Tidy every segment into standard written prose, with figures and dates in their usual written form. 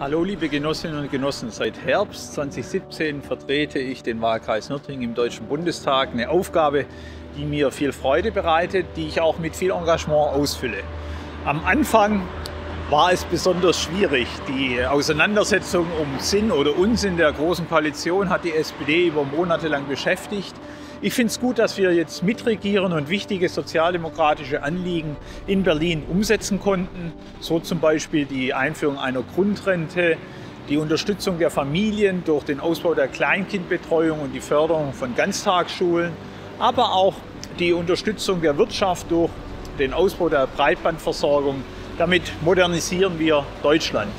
Hallo liebe Genossinnen und Genossen, seit Herbst 2017 vertrete ich den Wahlkreis Nürtingen im Deutschen Bundestag. Eine Aufgabe, die mir viel Freude bereitet, die ich auch mit viel Engagement ausfülle. Am Anfang war es besonders schwierig. Die Auseinandersetzung um Sinn oder Unsinn der Großen Koalition hat die SPD über Monate lang beschäftigt. Ich finde es gut, dass wir jetzt mitregieren und wichtige sozialdemokratische Anliegen in Berlin umsetzen konnten. So zum Beispiel die Einführung einer Grundrente, die Unterstützung der Familien durch den Ausbau der Kleinkindbetreuung und die Förderung von Ganztagsschulen, aber auch die Unterstützung der Wirtschaft durch den Ausbau der Breitbandversorgung. Damit modernisieren wir Deutschland.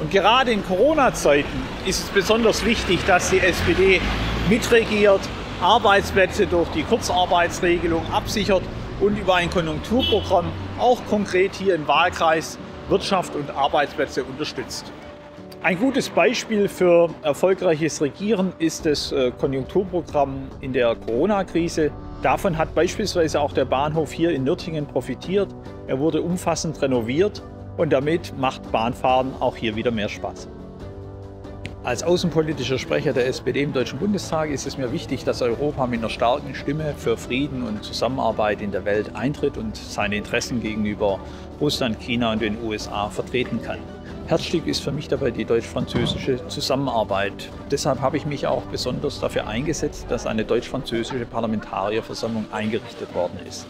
Und gerade in Corona-Zeiten ist es besonders wichtig, dass die SPD mitregiert, Arbeitsplätze durch die Kurzarbeitsregelung absichert und über ein Konjunkturprogramm auch konkret hier im Wahlkreis Wirtschaft und Arbeitsplätze unterstützt. Ein gutes Beispiel für erfolgreiches Regieren ist das Konjunkturprogramm in der Corona-Krise. Davon hat beispielsweise auch der Bahnhof hier in Nürtingen profitiert. Er wurde umfassend renoviert und damit macht Bahnfahren auch hier wieder mehr Spaß. Als außenpolitischer Sprecher der SPD im Deutschen Bundestag ist es mir wichtig, dass Europa mit einer starken Stimme für Frieden und Zusammenarbeit in der Welt eintritt und seine Interessen gegenüber Russland, China und den USA vertreten kann. Herzstück ist für mich dabei die deutsch-französische Zusammenarbeit. Deshalb habe ich mich auch besonders dafür eingesetzt, dass eine deutsch-französische Parlamentarierversammlung eingerichtet worden ist.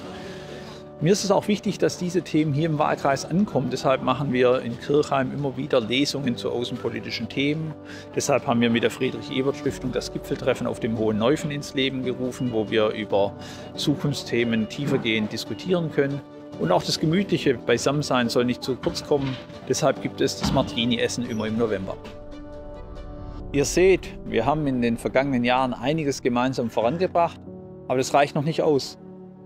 Mir ist es auch wichtig, dass diese Themen hier im Wahlkreis ankommen. Deshalb machen wir in Kirchheim immer wieder Lesungen zu außenpolitischen Themen. Deshalb haben wir mit der Friedrich-Ebert-Stiftung das Gipfeltreffen auf dem Hohen Neufen ins Leben gerufen, wo wir über Zukunftsthemen tiefergehend diskutieren können. Und auch das gemütliche Beisammensein soll nicht zu kurz kommen. Deshalb gibt es das Martini-Essen immer im November. Ihr seht, wir haben in den vergangenen Jahren einiges gemeinsam vorangebracht, aber das reicht noch nicht aus.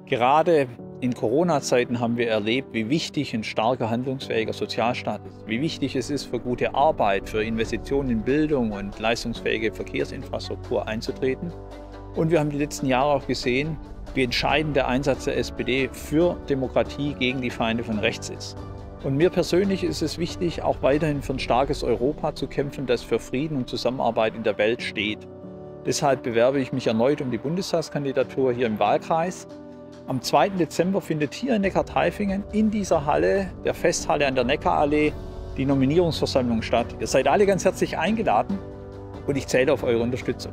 Gerade in Corona-Zeiten haben wir erlebt, wie wichtig ein starker, handlungsfähiger Sozialstaat ist, wie wichtig es ist, für gute Arbeit, für Investitionen in Bildung und leistungsfähige Verkehrsinfrastruktur einzutreten. Und wir haben die letzten Jahre auch gesehen, wie entscheidend der Einsatz der SPD für Demokratie gegen die Feinde von rechts ist. Und mir persönlich ist es wichtig, auch weiterhin für ein starkes Europa zu kämpfen, das für Frieden und Zusammenarbeit in der Welt steht. Deshalb bewerbe ich mich erneut um die Bundestagskandidatur hier im Wahlkreis. Am 2. Dezember findet hier in Neckarteifingen in dieser Halle, der Festhalle an der Neckarallee, die Nominierungsversammlung statt. Ihr seid alle ganz herzlich eingeladen und ich zähle auf eure Unterstützung.